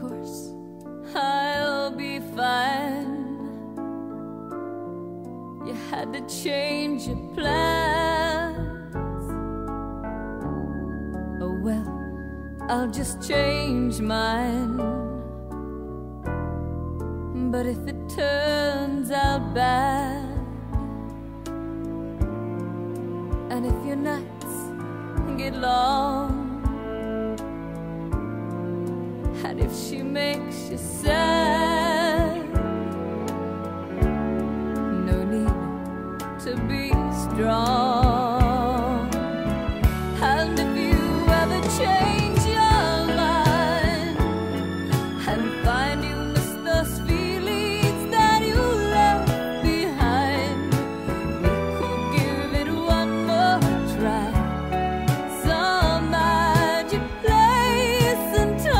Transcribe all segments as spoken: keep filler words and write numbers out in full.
course I'll be fine. You had to change your plans. Oh well, I'll just change mine. But if it turns out bad, and if your nights get long, and if she makes you sad, no need to be strong. And if you ever change your mind and find you miss those feelings that you left behind, we could give it one more try. Some magic place and time.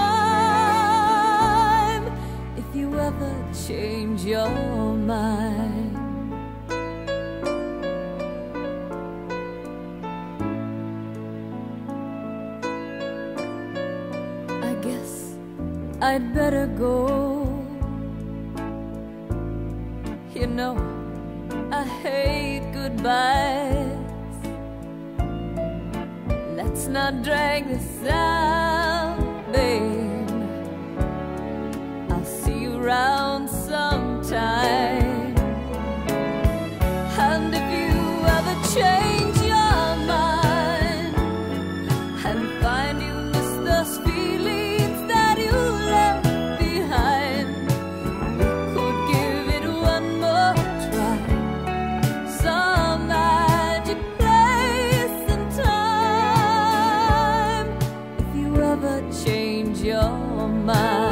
Change your mind. I guess I'd better go. You know, I hate goodbyes. Let's not drag this out, babe. I'll see you round sometime. And if you ever change your mind and find you miss those feelings that you left behind, we could give it one more try. Some magic place and time. If you ever change your mind.